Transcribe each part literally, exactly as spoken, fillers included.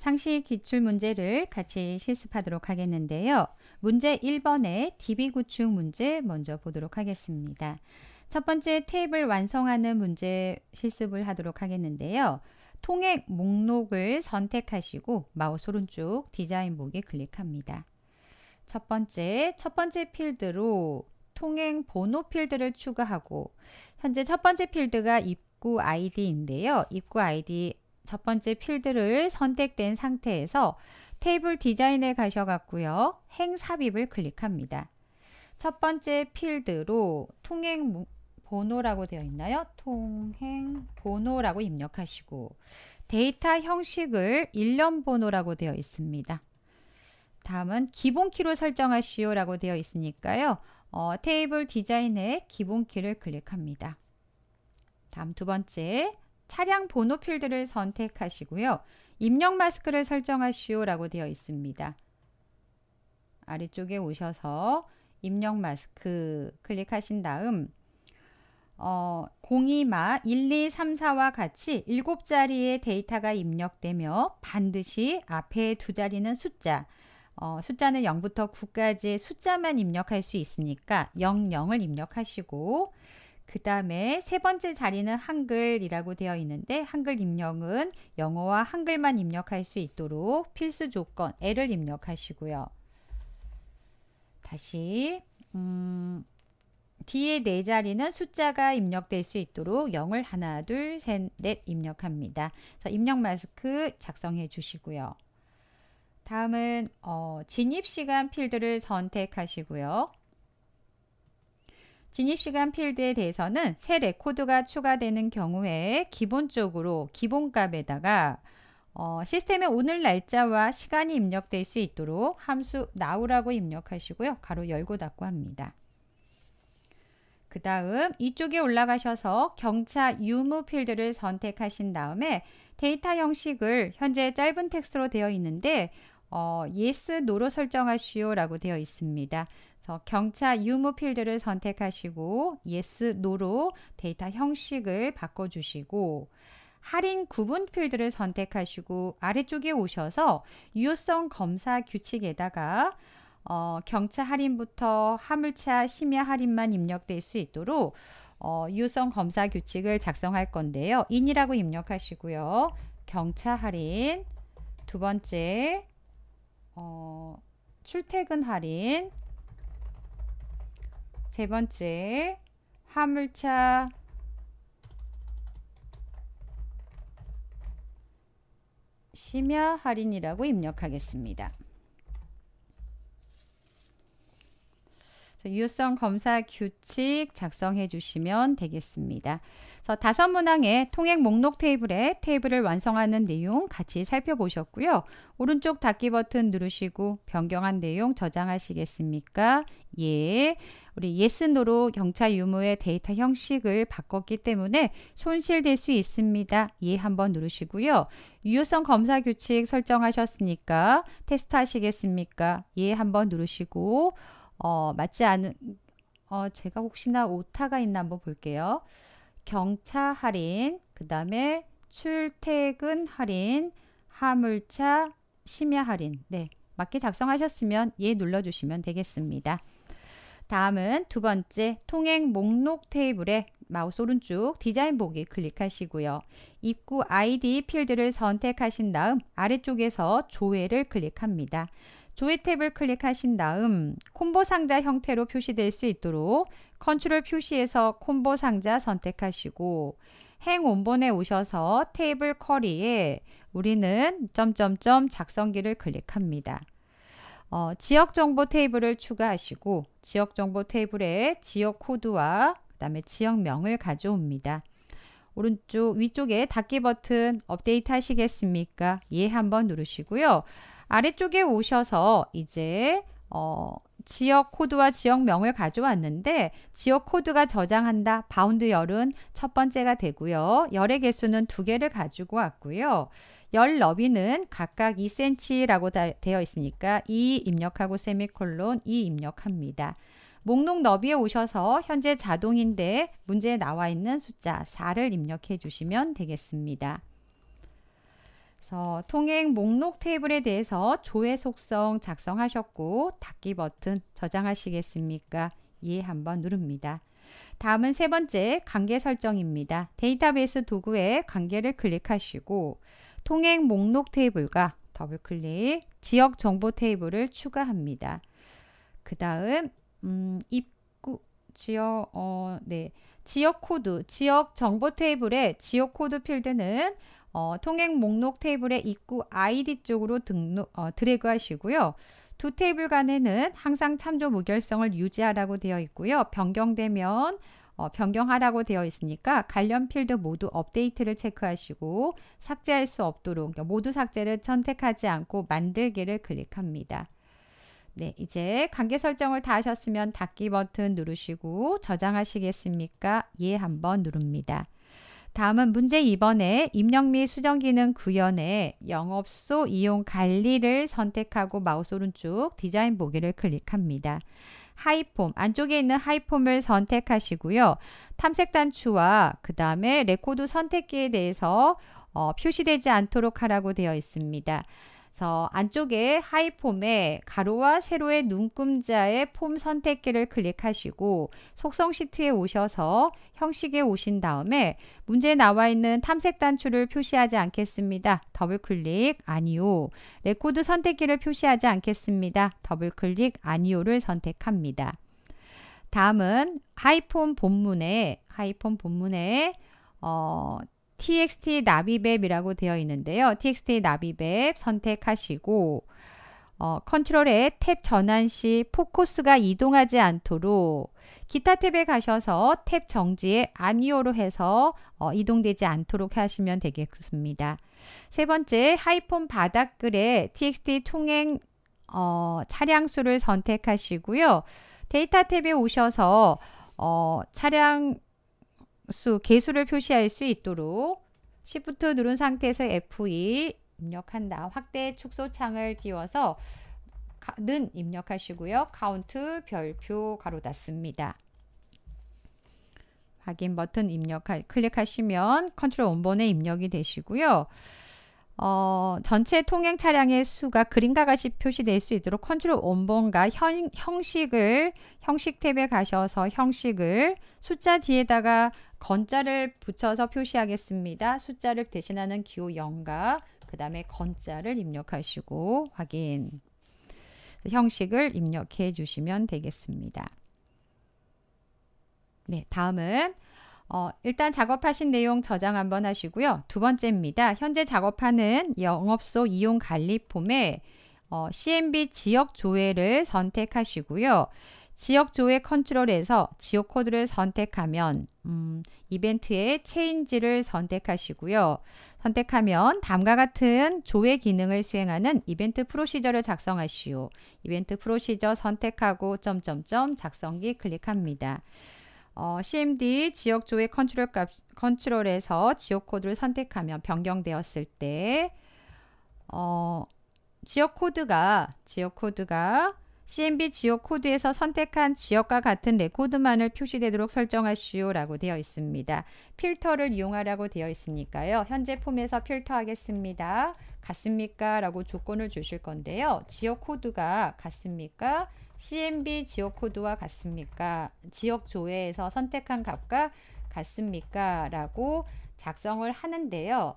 상시 기출문제를 같이 실습하도록 하겠는데요. 문제 일 번의 디비 구축 문제 먼저 보도록 하겠습니다. 첫 번째 테이블 완성하는 문제 실습을 하도록 하겠는데요. 통액 목록을 선택하시고 마우스 오른쪽 디자인 보기 클릭합니다. 첫 번째, 첫 번째 필드로 통행 번호 필드를 추가하고, 현재 첫 번째 필드가 입구 아이디인데요. 입구 아이디 첫 번째 필드를 선택된 상태에서 테이블 디자인에 가셔갖고요, 행 삽입을 클릭합니다. 첫 번째 필드로 통행 번호라고 되어 있나요? 통행 번호라고 입력하시고, 데이터 형식을 일련 번호라고 되어 있습니다. 다음은 기본키로 설정하시오 라고 되어 있으니까요. 어, 테이블 디자인의 기본키를 클릭합니다. 다음 두 번째 차량 번호 필드를 선택하시고요. 입력 마스크를 설정하시오 라고 되어 있습니다. 아래쪽에 오셔서 입력 마스크 클릭하신 다음 어, 공이마 일, 이, 삼, 사와 같이 일곱 자리의 데이터가 입력되며 반드시 앞에 두 자리는 숫자, 어, 숫자는 영부터 구까지의 숫자만 입력할 수 있으니까 영, 영을 입력하시고, 그 다음에 세 번째 자리는 한글이라고 되어 있는데 한글 입력은 영어와 한글만 입력할 수 있도록 필수 조건 L을 입력하시고요. 다시 음, 뒤에 네 자리는 숫자가 입력될 수 있도록 영을 하나, 둘, 셋, 넷 입력합니다. 그래서 입력 마스크 작성해 주시고요. 다음은 어, 진입시간 필드를 선택하시고요. 진입시간 필드에 대해서는 새 레코드가 추가되는 경우에 기본적으로 기본값에다가 어, 시스템에 오늘 날짜와 시간이 입력될 수 있도록 함수 now라고 입력하시고요. 가로 열고 닫고 합니다. 그 다음 이쪽에 올라가셔서 경차 유무 필드를 선택하신 다음에 데이터 형식을 현재 짧은 텍스트로 되어 있는데 어, yes, no로 설정하시오 라고 되어 있습니다. 그래서 경차 유무 필드를 선택하시고 yes, no로 데이터 형식을 바꿔주시고, 할인 구분 필드를 선택하시고 아래쪽에 오셔서 유효성 검사 규칙에다가 어, 경차 할인부터 화물차 심야 할인만 입력될 수 있도록 어, 유효성 검사 규칙을 작성할 건데요. 인이라고 입력하시고요. 경차 할인, 두 번째 어, 출퇴근 할인, 세 번째 화물차 심야 할인이라고 입력하겠습니다. 유효성 검사 규칙 작성해 주시면 되겠습니다. 그래서 다섯 문항의 통행 목록 테이블에 테이블을 완성하는 내용 같이 살펴보셨고요. 오른쪽 닫기 버튼 누르시고 변경한 내용 저장하시겠습니까? 예. 우리 yes, no로 경차 유무의 데이터 형식을 바꿨기 때문에 손실될 수 있습니다. 예 한번 누르시고요. 유효성 검사 규칙 설정하셨으니까 테스트 하시겠습니까? 예 한번 누르시고, 어, 맞지 않은, 어, 제가 혹시나 오타가 있나 한번 볼게요. 경차 할인, 그 다음에 출퇴근 할인, 화물차 심야 할인. 네, 맞게 작성하셨으면 예 눌러주시면 되겠습니다. 다음은 두 번째 통행 목록 테이블에 마우스 오른쪽 디자인 보기 클릭하시고요. 입구 아이디 필드를 선택하신 다음 아래쪽에서 조회를 클릭합니다. 조회 탭을 클릭하신 다음 콤보 상자 형태로 표시될 수 있도록 컨트롤 표시에서 콤보 상자 선택하시고, 행 원본에 오셔서 테이블 커리에 우리는 점점점 작성기를 클릭합니다. 어, 지역 정보 테이블을 추가하시고 지역 정보 테이블에 지역 코드와 그 다음에 지역명을 가져옵니다. 오른쪽 위쪽에 닫기 버튼 업데이트 하시겠습니까? 예 한번 누르시고요. 아래쪽에 오셔서 이제 어, 지역 코드와 지역명을 가져왔는데 지역 코드가 저장한다. 바운드 열은 첫 번째가 되고요. 열의 개수는 두 개를 가지고 왔고요. 열 너비는 각각 이 센티미터라고 다 되어 있으니까 이 입력하고 세미콜론 이 입력합니다. 목록 너비에 오셔서 현재 자동인데 문제에 나와 있는 숫자 사를 입력해 주시면 되겠습니다. 그래서 통행 목록 테이블에 대해서 조회 속성 작성하셨고 닫기 버튼 저장하시겠습니까? 예 한번 누릅니다. 다음은 세 번째 관계 설정입니다. 데이터베이스 도구에 관계를 클릭하시고 통행 목록 테이블과 더블클릭, 지역 정보 테이블을 추가합니다. 그 다음 음, 입구 지역 어, 네 지역 코드, 지역 정보 테이블의 지역 코드 필드는 어, 통행 목록 테이블의 입구 아이디 쪽으로 등록, 어, 드래그 하시고요. 두 테이블 간에는 항상 참조 무결성을 유지하라고 되어 있고요. 변경되면 어, 변경하라고 되어 있으니까 관련 필드 모두 업데이트를 체크하시고 삭제할 수 없도록 그러니까 모두 삭제를 선택하지 않고 만들기를 클릭합니다. 네, 이제 관계 설정을 다 하셨으면 닫기 버튼 누르시고 저장하시겠습니까? 예 한번 누릅니다. 다음은 문제 이 번에 입력 및 수정 기능 구현에 영업소 이용 관리를 선택하고 마우스 오른쪽 디자인 보기를 클릭합니다. 하이폼, 안쪽에 있는 하이폼을 선택하시고요. 탐색 단추와 그 다음에 레코드 선택기에 대해서 어, 표시되지 않도록 하라고 되어 있습니다. 그래서 안쪽에 하이폼에 가로와 세로의 눈금자의 폼 선택기를 클릭하시고 속성 시트에 오셔서 형식에 오신 다음에 문제에 나와 있는 탐색 단추를 표시하지 않겠습니다. 더블클릭 아니요. 레코드 선택기를 표시하지 않겠습니다. 더블클릭 아니요를 선택합니다. 다음은 하이폼 본문에 하이폼 본문에 어, txt 나비맵이라고 되어 있는데요. txt 나비맵 선택하시고 어, 컨트롤에 탭 전환 시 포커스가 이동하지 않도록 기타 탭에 가셔서 탭 정지에 아니오로 해서 어, 이동되지 않도록 하시면 되겠습니다. 세 번째 하이폼 바닥글에 txt 통행 어, 차량 수를 선택하시고요. 데이터 탭에 오셔서 어, 차량 수, 개수를 표시할 수 있도록 Shift 누른 상태에서 에프 이 입력한 다음 확대 축소 창을 띄워서 가, 는 입력하시고요. 카운트 별표 가로 닫습니다. 확인 버튼 입력할 클릭하시면 컨트롤 원본에 입력이 되시고요. 어, 전체 통행 차량의 수가 그림과 같이 표시될 수 있도록 컨트롤 원본과 형, 형식을 형식 탭에 가셔서 형식을 숫자 뒤에다가 건자를 붙여서 표시하겠습니다. 숫자를 대신하는 기호 영과 그 다음에 건자를 입력하시고 확인 형식을 입력해 주시면 되겠습니다. 네, 다음은 어, 일단 작업하신 내용 저장 한번 하시고요. 두 번째입니다. 현재 작업하는 영업소 이용 관리 폼에 어, 씨엠비 지역 조회를 선택하시고요. 지역 조회 컨트롤에서 지역 코드를 선택하면 음, 이벤트의 체인지를 선택하시고요. 선택하면 다음과 같은 조회 기능을 수행하는 이벤트 프로시저를 작성하시오. 이벤트 프로시저 선택하고 점점점 작성기 클릭합니다. 어, 씨엠디 지역 조회 컨트롤 값, 컨트롤에서 지역 코드를 선택하면 변경되었을 때 어, 지역 코드가 지역 코드가 씨엠비 지역 코드에서 선택한 지역과 같은 레코드만을 표시되도록 설정하시오 라고 되어 있습니다. 필터를 이용하라고 되어 있으니까요. 현재 폼에서 필터 하겠습니다. 같습니까? 라고 조건을 주실 건데요. 지역 코드가 같습니까? 씨엠비 지역 코드와 같습니까? 지역 조회에서 선택한 값과 같습니까? 라고 작성을 하는데요.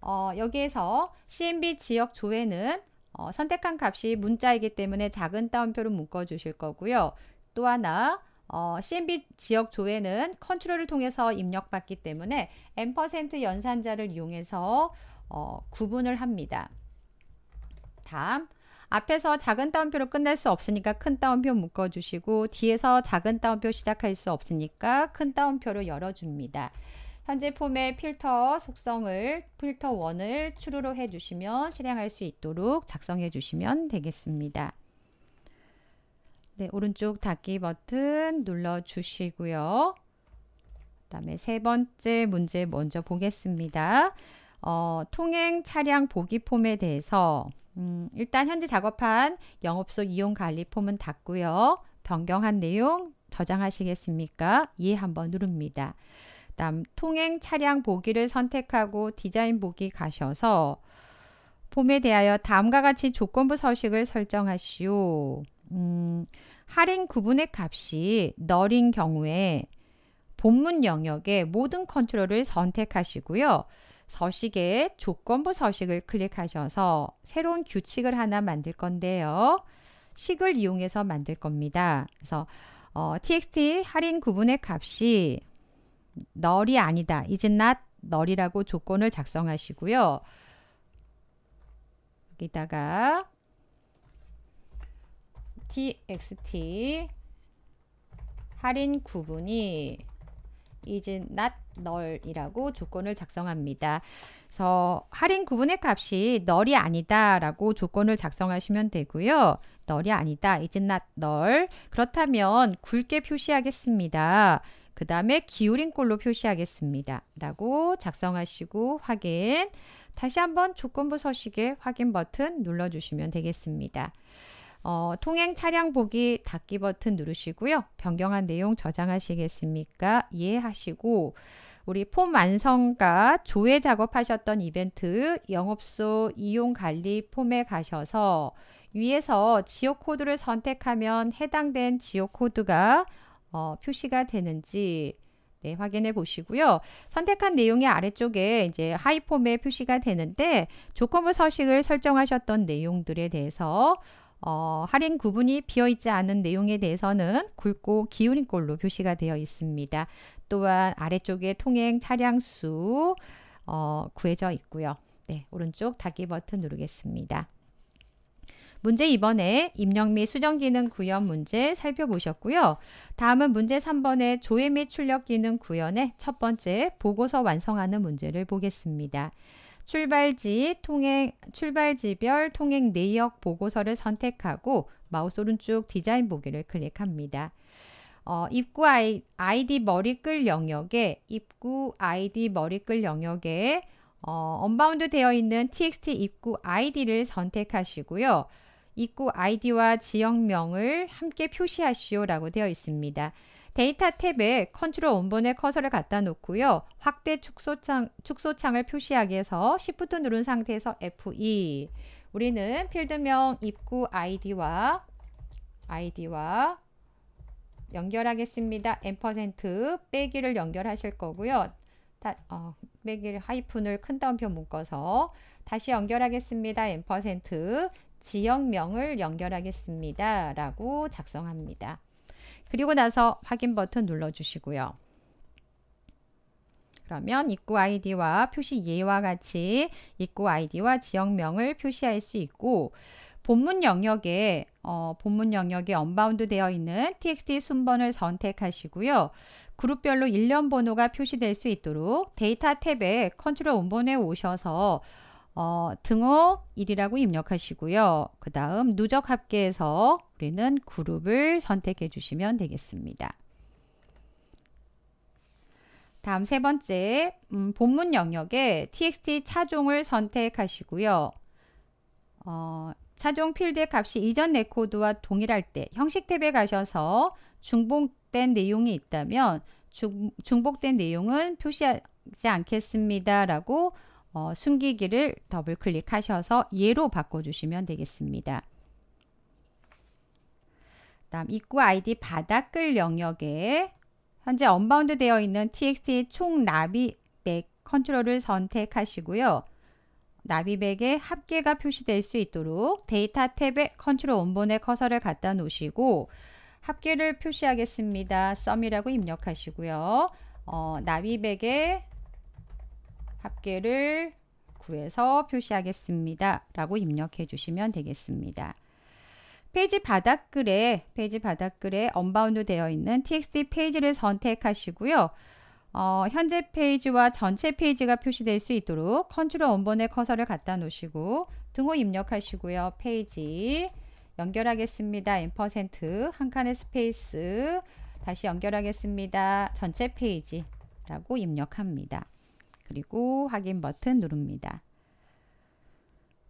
어, 여기에서 씨엠비 지역 조회는 어, 선택한 값이 문자이기 때문에 작은 따옴표로 묶어 주실 거고요. 또 하나 어, 씨엠비 지역 조회는 컨트롤을 통해서 입력받기 때문에 엠 퍼센트 연산자를 이용해서 어, 구분을 합니다. 다음 앞에서 작은 따옴표로 끝날 수 없으니까 큰 따옴표 묶어 주시고 뒤에서 작은 따옴표 시작할 수 없으니까 큰 따옴표로 열어줍니다. 현재 폼의 필터 속성을 필터 일을 true로 해주시면 실행할 수 있도록 작성해 주시면 되겠습니다. 네, 오른쪽 닫기 버튼 눌러 주시고요. 그 다음에 세 번째 문제 먼저 보겠습니다. 어, 통행 차량 보기 폼에 대해서 음, 일단 현재 작업한 영업소 이용 관리 폼은 닫고요. 변경한 내용 저장하시겠습니까? 예 한번 누릅니다. 다음 통행 차량 보기를 선택하고 디자인 보기 가셔서 봄에 대하여 다음과 같이 조건부 서식을 설정하시오. 음, 할인 구분의 값이 널인 경우에 본문 영역의 모든 컨트롤을 선택하시고요. 서식에 조건부 서식을 클릭하셔서 새로운 규칙을 하나 만들 건데요. 식을 이용해서 만들 겁니다. 그래서 어, txt 할인 구분의 값이 널이 아니다. is not 널이라고 조건을 작성하시고요. 여기다가 txt 할인 구분이 is not 널이라고 조건을 작성합니다. 그래서 할인 구분의 값이 널이 아니다 라고 조건을 작성하시면 되고요. 널이 아니다 is not 널. 그렇다면 굵게 표시하겠습니다. 그 다음에 기울인 꼴로 표시하겠습니다 라고 작성하시고 확인. 다시 한번 조건부 서식의 확인 버튼 눌러주시면 되겠습니다. 어, 통행 차량 보기 닫기 버튼 누르시고요. 변경한 내용 저장하시겠습니까? 예 하시고 우리 폼 완성과 조회 작업하셨던 이벤트 영업소 이용관리 폼에 가셔서 위에서 지역 코드를 선택하면 해당된 지역 코드가 어, 표시가 되는지 네, 확인해 보시고요. 선택한 내용의 아래쪽에 이제 하이폼에 표시가 되는데 조건부 서식을 설정하셨던 내용들에 대해서 어, 할인 구분이 비어있지 않은 내용에 대해서는 굵고 기울인 꼴로 표시가 되어 있습니다. 또한 아래쪽에 통행 차량 수 어, 구해져 있고요. 네, 오른쪽 닫기 버튼 누르겠습니다. 문제 이 번에 입력 및 수정 기능 구현 문제 살펴보셨고요. 다음은 문제 삼 번의 조회 및 출력 기능 구현의 첫 번째 보고서 완성하는 문제를 보겠습니다. 출발지, 통행, 출발지별 통행 내역 보고서를 선택하고 마우스 오른쪽 디자인 보기를 클릭합니다. 어, 입구 아이, 아이디 머리 끌 영역에 입구 아이디 머리 끌 영역에 어, 언바운드 되어 있는 txt 입구 아이디를 선택하시고요. 입구 아이디와 지역명을 함께 표시하시오 라고 되어 있습니다. 데이터 탭에 컨트롤 원본에 커서를 갖다 놓고요. 확대 축소창, 축소창을 표시하기 위해서 시프트 누른 상태에서 에프 투. 우리는 필드명 입구 아이디와 아이디와 연결하겠습니다. 앰퍼센트 빼기를 연결하실 거고요. 다, 어, 빼기를 하이픈을 큰 따옴표 묶어서 다시 연결하겠습니다. 앰퍼센트 지역명을 연결하겠습니다. 라고 작성합니다. 그리고 나서 확인 버튼 눌러주시고요. 그러면 입구 아이디와 표시 예와 같이 입구 아이디와 지역명을 표시할 수 있고 본문 영역에 어, 본문 영역에 언바운드 되어 있는 txt 순번을 선택하시고요. 그룹별로 일련 번호가 표시될 수 있도록 데이터 탭에 컨트롤 원본에 오셔서 어, 등호 일이라고 입력하시고요. 그 다음 누적 합계에서 우리는 그룹을 선택해 주시면 되겠습니다. 다음 세 번째 음, 본문 영역에 txt 차종을 선택하시고요. 어, 차종 필드의 값이 이전 레코드와 동일할 때 형식 탭에 가셔서 중복된 내용이 있다면 중, 중복된 내용은 표시하지 않겠습니다 라고 어, 숨기기를 더블 클릭하셔서 예로 바꿔주시면 되겠습니다. 다음 입구 아이디 바닥글 영역에 현재 언바운드 되어 있는 txt 총 나비백 컨트롤을 선택하시고요. 나비백에 합계가 표시될 수 있도록 데이터 탭에 컨트롤 원본에 커서를 갖다 놓으시고 합계를 표시하겠습니다. 썸이라고 입력하시고요. 어, 나비백에 합계를 구해서 표시하겠습니다. 라고 입력해 주시면 되겠습니다. 페이지 바닥글에 페이지 바닥글에 언바운드 되어 있는 txt 페이지를 선택하시고요. 어, 현재 페이지와 전체 페이지가 표시될 수 있도록 컨트롤 원본에 커서를 갖다 놓으시고 등호 입력하시고요. 페이지 연결하겠습니다. 앰퍼센트 한 칸의 스페이스 다시 연결하겠습니다. 전체 페이지 라고 입력합니다. 그리고 확인 버튼 누릅니다.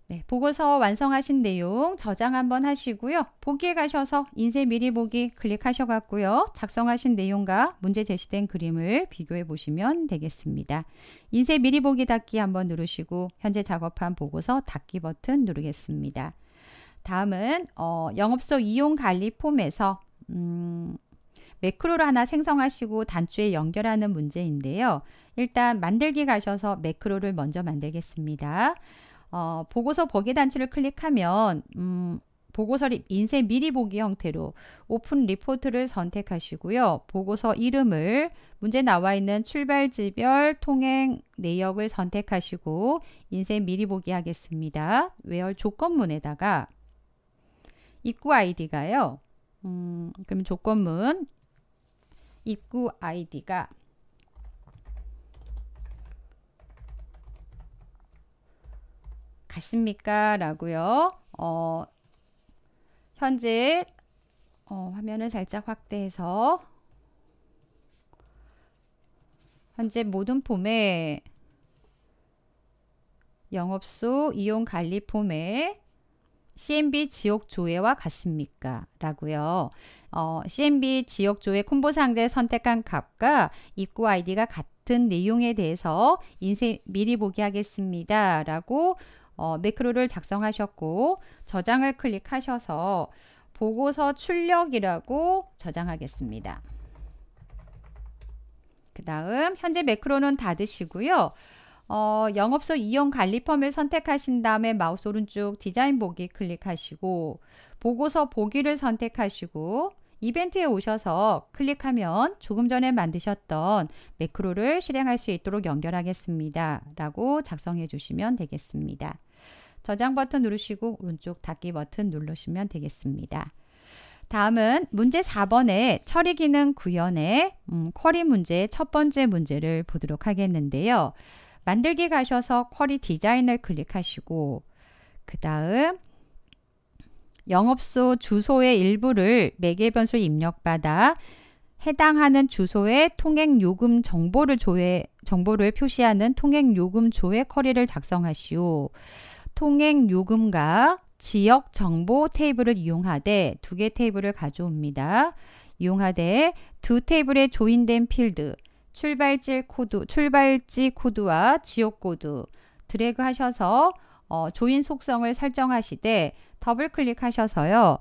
네, 보고서 완성하신 내용 저장 한번 하시고요. 보기에 가셔서 인쇄 미리 보기 클릭하셔갖고요. 작성하신 내용과 문제 제시된 그림을 비교해 보시면 되겠습니다. 인쇄 미리 보기 닫기 한번 누르시고 현재 작업한 보고서 닫기 버튼 누르겠습니다. 다음은 어, 영업소 이용 관리 폼에서 음, 매크로를 하나 생성하시고 단추에 연결하는 문제인데요. 일단 만들기 가셔서 매크로를 먼저 만들겠습니다. 어, 보고서 보기 단추를 클릭하면 음, 보고서 인쇄 미리 보기 형태로 오픈 리포트를 선택하시고요. 보고서 이름을 문제 나와 있는 출발지별 통행 내역을 선택하시고 인쇄 미리 보기 하겠습니다. 외열 조건문에다가 입구 아이디가요. 음, 그럼 조건문 입구 아이디가 같습니까? 라고요. 어, 현재 어, 화면을 살짝 확대해서 현재 모든 폼에 영업소 이용 관리 폼에 씨엠비 지역 조회와 같습니까? 라고요. 어, 씨엠비 지역 조회 콤보 상자에 선택한 값과 입구 아이디가 같은 내용에 대해서 인쇄 미리 보기 하겠습니다. 라고 어, 매크로를 작성하셨고 저장을 클릭하셔서 보고서 출력이라고 저장하겠습니다. 그 다음 현재 매크로는 닫으시고요. 어, 영업소 이용 관리 폼을 선택하신 다음에 마우스 오른쪽 디자인 보기 클릭하시고 보고서 보기를 선택하시고 이벤트에 오셔서 클릭하면 조금 전에 만드셨던 매크로를 실행할 수 있도록 연결하겠습니다. 라고 작성해 주시면 되겠습니다. 저장 버튼 누르시고 오른쪽 닫기 버튼 누르시면 되겠습니다. 다음은 문제 사 번의 처리 기능 구현의 음, 쿼리 문제 첫 번째 문제를 보도록 하겠는데요. 만들기 가셔서 쿼리 디자인을 클릭하시고 그 다음 영업소 주소의 일부를 매개 변수로 입력받아 해당하는 주소의 통행요금 정보를 조회, 정보를 표시하는 통행요금 조회 쿼리를 작성하시오. 통행요금과 지역 정보 테이블을 이용하되 두 개 테이블을 가져옵니다. 이용하되 두 테이블에 조인된 필드 출발지 코드, 출발지 코드와 지역 코드 드래그 하셔서 어, 조인 속성을 설정하시되 더블 클릭하셔서요.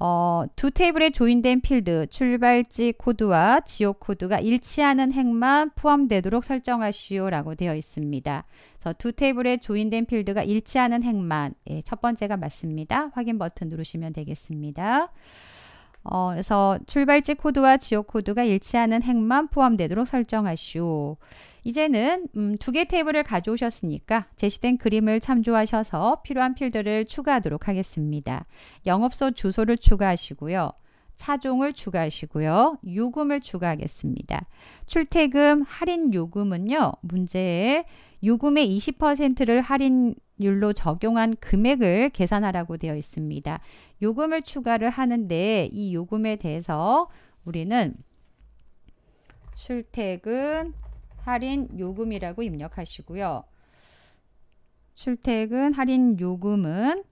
어, 두 테이블에 조인된 필드 출발지 코드와 지역 코드가 일치하는 행만 포함되도록 설정하시오 라고 되어 있습니다. 그래서 두 테이블에 조인된 필드가 일치하는 행만 예, 첫 번째가 맞습니다. 확인 버튼 누르시면 되겠습니다. 어, 그래서 출발지 코드와 지역 코드가 일치하는 행만 포함되도록 설정하시오. 이제는 음, 두 개 테이블을 가져오셨으니까 제시된 그림을 참조하셔서 필요한 필드를 추가하도록 하겠습니다. 영업소 주소를 추가하시고요. 차종을 추가하시고요. 요금을 추가하겠습니다. 출퇴금 할인 요금은요. 문제에 요금의 이십 퍼센트를 할인율로 적용한 금액을 계산하라고 되어 있습니다. 요금을 추가를 하는데 이 요금에 대해서 우리는 출퇴근 할인 요금이라고 입력하시고요. 출퇴근 할인 요금은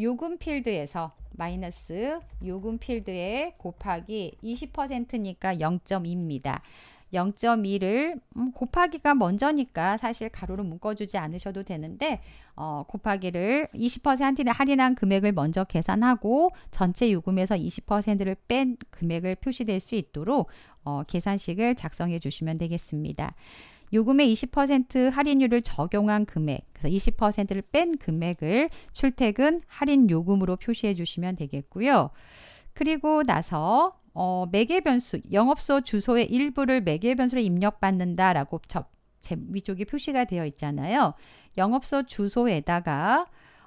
요금 필드에서 마이너스 요금 필드에 곱하기 이십 퍼센트니까 영 점 이입니다. 영 점 이를 음, 곱하기가 먼저니까 사실 가로로 묶어주지 않으셔도 되는데 어, 곱하기를 이십 퍼센트 할인한 금액을 먼저 계산하고 전체 요금에서 이십 퍼센트를 뺀 금액을 표시될 수 있도록 어, 계산식을 작성해 주시면 되겠습니다. 요금의 이십 퍼센트 할인율을 적용한 금액, 그래서 이십 퍼센트를 뺀 금액을 출퇴근 할인 요금으로 표시해 주시면 되겠고요. 그리고 나서 어, 매개 변수, 영업소 주소의 일부를 매개 변수로 입력받는다 라고 저, 제, 위쪽에 표시가 되어 있잖아요. 영업소 주소에다가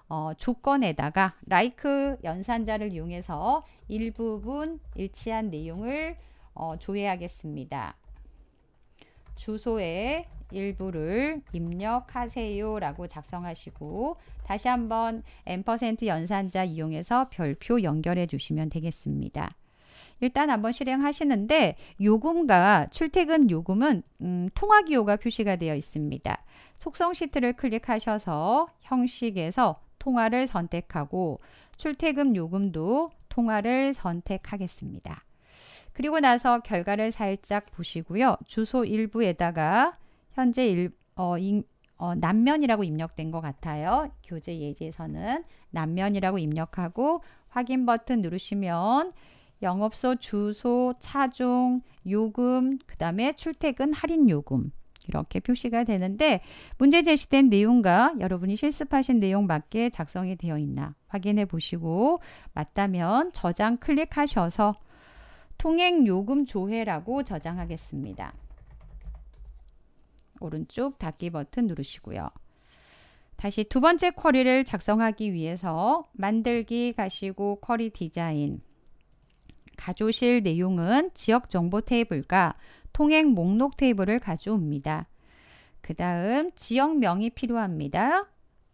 어, 조건에다가 like 연산자를 이용해서 일부분 일치한 내용을 어, 조회하겠습니다. 주소의 일부를 입력하세요 라고 작성하시고 다시 한번 엠 퍼센트 연산자 이용해서 별표 연결해 주시면 되겠습니다. 일단 한번 실행하시는데 요금과 출퇴근 요금은 음, 통화기호가 표시가 되어 있습니다. 속성 시트를 클릭하셔서 형식에서 통화를 선택하고 출퇴근 요금도 통화를 선택하겠습니다. 그리고 나서 결과를 살짝 보시고요. 주소 일부에다가 현재 일, 어, 인, 어, 남면이라고 입력된 것 같아요. 교재 예제에서는 남면이라고 입력하고 확인 버튼 누르시면 영업소 주소, 차종, 요금, 그 다음에 출퇴근 할인 요금 이렇게 표시가 되는데 문제 제시된 내용과 여러분이 실습하신 내용 맞게 작성이 되어 있나 확인해 보시고 맞다면 저장 클릭하셔서 통행요금 조회라고 저장하겠습니다. 오른쪽 닫기 버튼 누르시고요. 다시 두 번째 쿼리를 작성하기 위해서 만들기 가시고 쿼리 디자인 가져오실 내용은 지역 정보 테이블과 통행 목록 테이블을 가져옵니다. 그 다음 지역명이 필요합니다.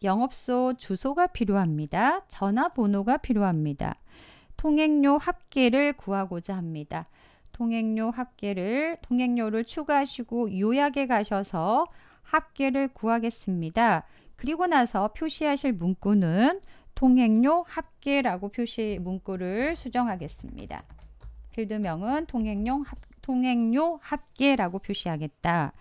영업소 주소가 필요합니다. 전화번호가 필요합니다. 통행료 합계를 구하고자 합니다. 통행료 합계를 통행료를 추가하시고 요약에 가셔서 합계를 구하겠습니다. 그리고 나서 표시하실 문구는 통행료 합계라고 표시 문구를 수정하겠습니다. 필드명은 통행료, 합, 통행료 합계라고 표시하겠다.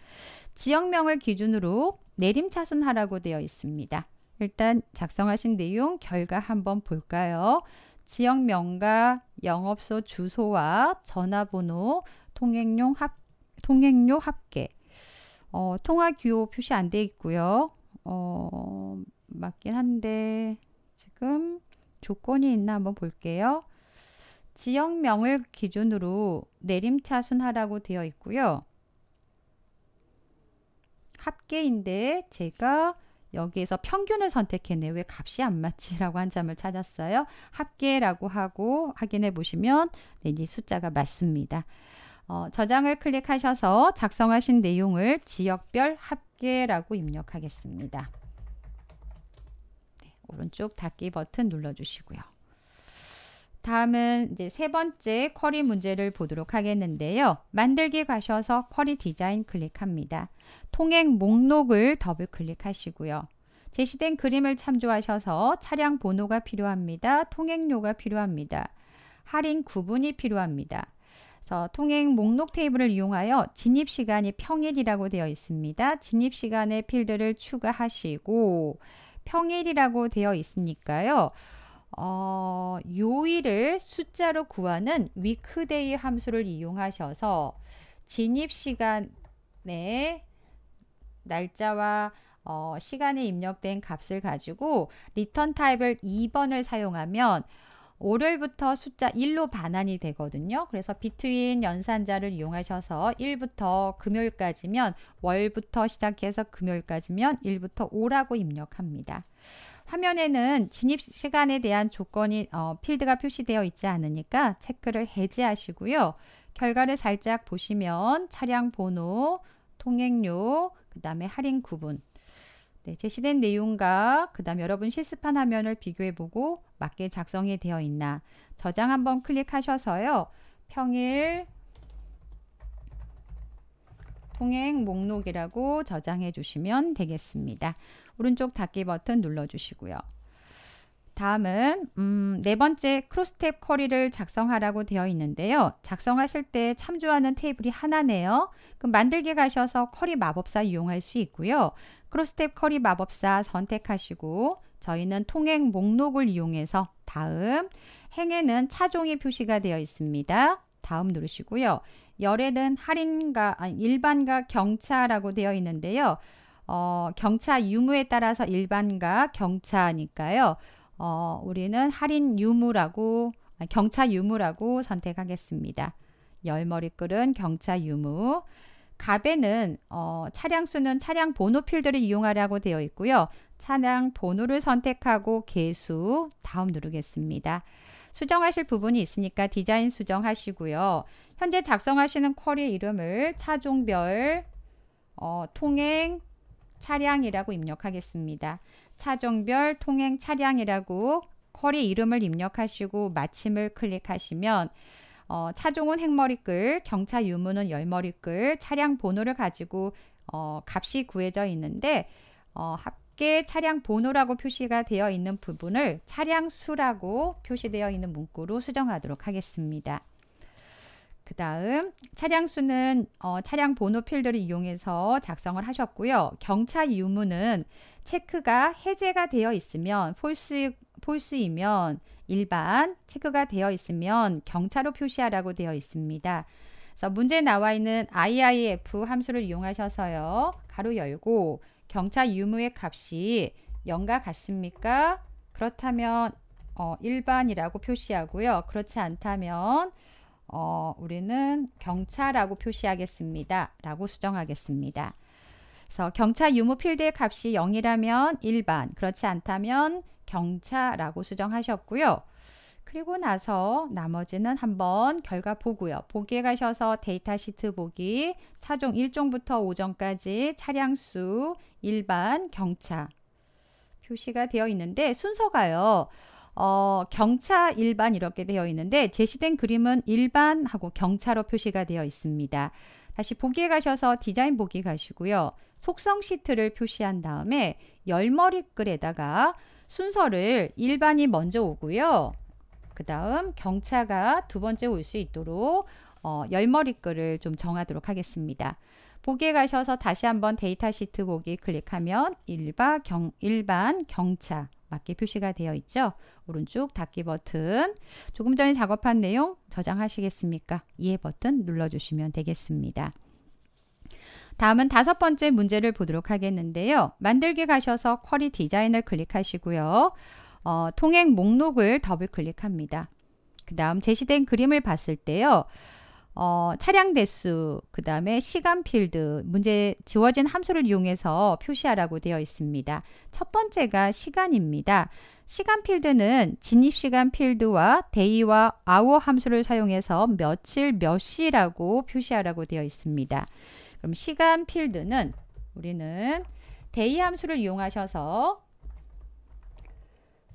지역명을 기준으로 내림차순하라고 되어 있습니다. 일단 작성하신 내용 결과 한번 볼까요? 지역명과 영업소 주소와 전화번호, 통행료, 합, 통행료 합계, 어, 통화기호 표시 안 돼 있고요. 어, 맞긴 한데 지금 조건이 있나 한번 볼게요. 지역명을 기준으로 내림차순하라고 되어 있고요. 합계인데 제가 여기에서 평균을 선택했네요. 왜 값이 안 맞지라고 한참을 찾았어요. 합계라고 하고 확인해 보시면 네, 이 숫자가 맞습니다. 어, 저장을 클릭하셔서 작성하신 내용을 지역별 합계라고 입력하겠습니다. 네, 오른쪽 닫기 버튼 눌러주시고요. 다음은 이제 세 번째 쿼리 문제를 보도록 하겠는데요. 만들기 가셔서 쿼리 디자인 클릭합니다. 통행 목록을 더블 클릭하시고요. 제시된 그림을 참조하셔서 차량 번호가 필요합니다. 통행료가 필요합니다. 할인 구분이 필요합니다. 그래서 통행 목록 테이블을 이용하여 진입시간이 평일이라고 되어 있습니다. 진입시간의 필드를 추가하시고 평일이라고 되어 있으니까요. 어, 요일을 숫자로 구하는 위크데이 함수를 이용하셔서 진입시간의 날짜와 어, 시간에 입력된 값을 가지고 리턴 타입을 이 번을 사용하면 월요일부터 숫자 일로 반환이 되거든요. 그래서 비트윈 연산자를 이용하셔서 일부터 금요일까지면 월부터 시작해서 금요일까지면 일부터 오라고 입력합니다. 화면에는 진입 시간에 대한 조건이 어, 필드가 표시되어 있지 않으니까 체크를 해제하시고요. 결과를 살짝 보시면 차량 번호, 통행료, 그 다음에 할인 구분, 네, 제시된 내용과 그 다음 여러분 실습한 화면을 비교해보고 맞게 작성이 되어 있나 저장 한번 클릭하셔서요. 평일 통행 목록이라고 저장해 주시면 되겠습니다. 오른쪽 닫기 버튼 눌러주시고요. 다음은 음, 네 번째 크로스탭 쿼리를 작성하라고 되어 있는데요. 작성하실 때 참조하는 테이블이 하나네요. 그럼 만들기 가셔서 쿼리 마법사 이용할 수 있고요. 크로스탭 쿼리 마법사 선택하시고 저희는 통행 목록을 이용해서 다음 행에는 차종이 표시가 되어 있습니다. 다음 누르시고요. 열에는 할인과 아니, 일반과 경차라고 되어 있는데요. 어, 경차 유무에 따라서 일반과 경차니까요. 어, 우리는 할인 유무라고 경차 유무라고 선택하겠습니다. 열머리글은 경차 유무. 갑에는 어, 차량 수는 차량 번호 필드를 이용하라고 되어 있고요. 차량 번호를 선택하고 개수 다음 누르겠습니다. 수정하실 부분이 있으니까 디자인 수정하시고요. 현재 작성하시는 쿼리 이름을 차종별 어, 통행 차량이라고 입력하겠습니다. 차종별 통행 차량이라고 쿼리 이름을 입력하시고 마침을 클릭하시면 어, 차종은 백머리글, 경차 유무는 열머리글, 차량 번호를 가지고 어, 값이 구해져 있는데 어, 합계 차량 번호라고 표시가 되어 있는 부분을 차량 수라고 표시되어 있는 문구로 수정하도록 하겠습니다. 그 다음 차량 수는 어, 차량 번호 필드를 이용해서 작성을 하셨고요. 경차 유무는 체크가 해제가 되어 있으면 폴스, 폴스이면 일반, 체크가 되어 있으면 경차로 표시하라고 되어 있습니다. 그래서 문제에 나와 있는 아이아이에프 함수를 이용하셔서요. 가로 열고 경차 유무의 값이 영과 같습니까? 그렇다면 어, 일반이라고 표시하고요. 그렇지 않다면 어, 우리는 경차라고 표시하겠습니다. 라고 수정하겠습니다. 그래서 경차 유무 필드의 값이 영이라면 일반, 그렇지 않다면 경차라고 수정하셨고요. 그리고 나서 나머지는 한번 결과 보고요. 보기에 가셔서 데이터 시트 보기, 차종 일종부터 오종까지 차량 수, 일반, 경차 표시가 되어 있는데 순서가요. 어, 경차, 일반 이렇게 되어 있는데 제시된 그림은 일반하고 경차로 표시가 되어 있습니다. 다시 보기에 가셔서 디자인 보기 가시고요. 속성 시트를 표시한 다음에 열머리글에다가 순서를 일반이 먼저 오고요. 그 다음 경차가 두 번째 올 수 있도록 어, 열머리글을 좀 정하도록 하겠습니다. 보기에 가셔서 다시 한번 데이터 시트 보기 클릭하면 일반, 경, 일반 경차 맞게 표시가 되어 있죠. 오른쪽 닫기 버튼, 조금 전에 작업한 내용 저장하시겠습니까? 이해 버튼 눌러주시면 되겠습니다. 다음은 다섯 번째 문제를 보도록 하겠는데요. 만들기 가셔서 쿼리 디자인을 클릭하시고요. 어, 통행 목록을 더블 클릭합니다. 그 다음 제시된 그림을 봤을 때요. 어, 차량 대수, 그 다음에 시간 필드, 문제 지워진 함수를 이용해서 표시하라고 되어 있습니다. 첫 번째가 시간입니다. 시간 필드는 진입시간 필드와 데이와 아워 함수를 사용해서 며칠 몇 시라고 표시하라고 되어 있습니다. 그럼 시간 필드는 우리는 데이 함수를 이용하셔서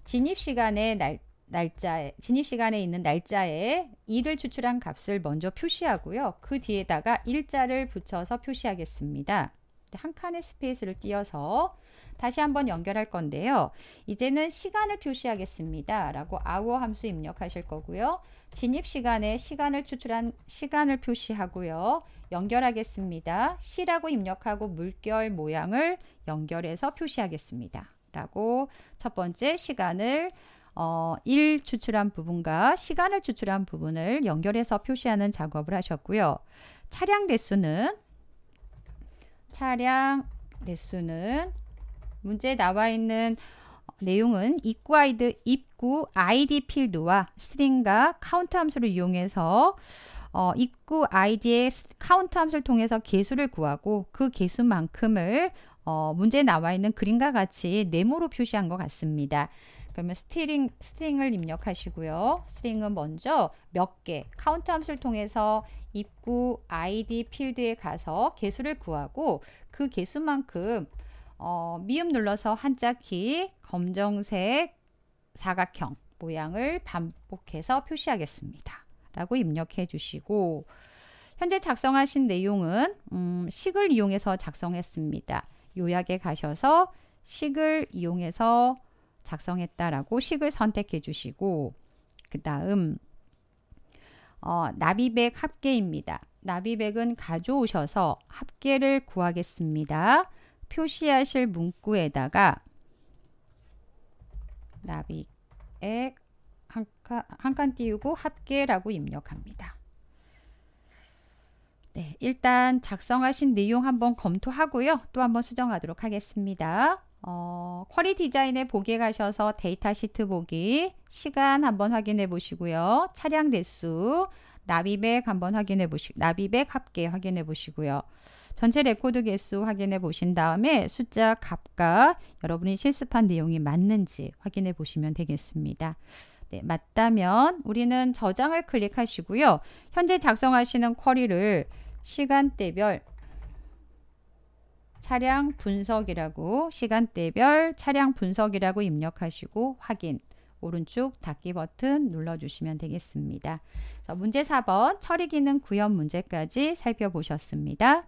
진입시간의 날 날짜에 진입시간에 있는 날짜에 일을 추출한 값을 먼저 표시하고요. 그 뒤에다가 일자를 붙여서 표시하겠습니다. 한 칸의 스페이스를 띄어서 다시 한번 연결할 건데요. 이제는 시간을 표시하겠습니다. 라고 hour 함수 입력하실 거고요. 진입시간에 시간을 추출한 시간을 표시하고요. 연결하겠습니다. C라고 입력하고 물결 모양을 연결해서 표시하겠습니다. 라고 첫 번째 시간을 어, 일 추출한 부분과 시간을 추출한 부분을 연결해서 표시하는 작업을 하셨고요. 차량 대수는 차량 대수는 문제에 나와 있는 내용은 입구 아이디, 입구 아이디 필드와 스트링과 카운트 함수를 이용해서 어, 입구 아이디의 카운트 함수를 통해서 개수를 구하고 그 개수만큼을 어, 문제에 나와 있는 그림과 같이 네모로 표시한 것 같습니다. 그러면 스트링, 스트링을 입력하시고요. 스트링은 먼저 몇 개, 카운트 함수를 통해서 입구 아이디 필드에 가서 개수를 구하고 그 개수만큼 어, 미음 눌러서 한자키 검정색 사각형 모양을 반복해서 표시하겠습니다. 라고 입력해 주시고 현재 작성하신 내용은 음, 식을 이용해서 작성했습니다. 요약에 가셔서 식을 이용해서 작성했다라고 식을 선택해 주시고 그 다음 어, 나비백 합계입니다. 나비백은 가져오셔서 합계를 구하겠습니다. 표시하실 문구에다가 나비백 한 칸, 한 칸 띄우고 합계라고 입력합니다. 네, 일단 작성하신 내용 한번 검토하고요. 또 한번 수정하도록 하겠습니다. 어, 쿼리 디자인에 보기에 가셔서 데이터 시트 보기, 시간 한번 확인해 보시고요. 차량 대수, 나비백 한번 확인해 보시, 나비백 합계 확인해 보시고요. 전체 레코드 개수 확인해 보신 다음에 숫자 값과 여러분이 실습한 내용이 맞는지 확인해 보시면 되겠습니다. 네, 맞다면 우리는 저장을 클릭하시고요. 현재 작성하시는 쿼리를 시간대별 차량 분석이라고 시간대별 차량 분석이라고 입력하시고 확인 오른쪽 닫기 버튼 눌러주시면 되겠습니다. 문제 사 번 처리 기능 구현 문제까지 살펴보셨습니다.